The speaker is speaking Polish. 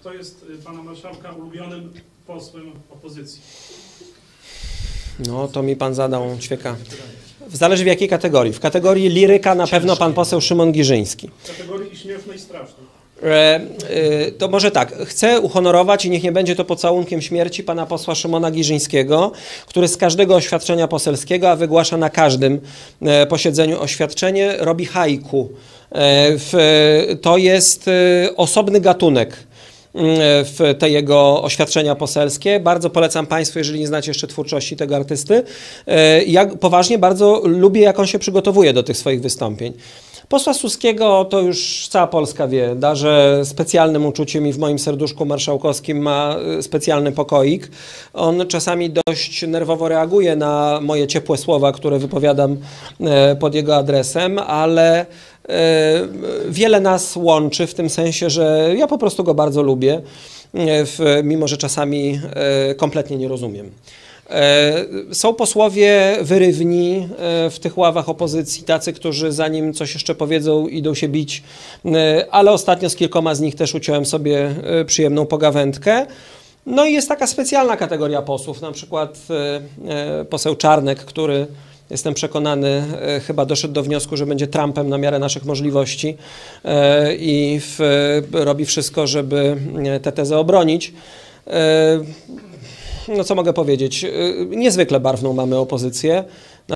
Kto jest pana marszałka ulubionym posłem opozycji? No, to mi pan zadał ćwieka. Zależy w jakiej kategorii. W kategorii liryka na pewno pan poseł Szymon Giżyński. W kategorii i śmiesznej i strasznej. To może tak, chcę uhonorować i niech nie będzie to pocałunkiem śmierci pana posła Szymona Giżyńskiego, który z każdego oświadczenia poselskiego, a wygłasza na każdym posiedzeniu oświadczenie, robi haiku. To jest osobny gatunek w te jego oświadczenia poselskie. Bardzo polecam państwu, jeżeli nie znacie jeszcze twórczości tego artysty. Ja poważnie bardzo lubię, jak on się przygotowuje do tych swoich wystąpień. Posła Suskiego to już cała Polska wie, darzę specjalnym uczuciem i w moim serduszku marszałkowskim ma specjalny pokoik. On czasami dość nerwowo reaguje na moje ciepłe słowa, które wypowiadam pod jego adresem, ale wiele nas łączy w tym sensie, że ja po prostu go bardzo lubię, mimo że czasami kompletnie nie rozumiem. Są posłowie wyrywni w tych ławach opozycji, tacy, którzy zanim coś jeszcze powiedzą, idą się bić, ale ostatnio z kilkoma z nich też uciąłem sobie przyjemną pogawędkę. No i jest taka specjalna kategoria posłów, na przykład poseł Czarnek, który, jestem przekonany, chyba doszedł do wniosku, że będzie Trumpem na miarę naszych możliwości i robi wszystko, żeby tę tezę obronić. No co mogę powiedzieć, niezwykle barwną mamy opozycję.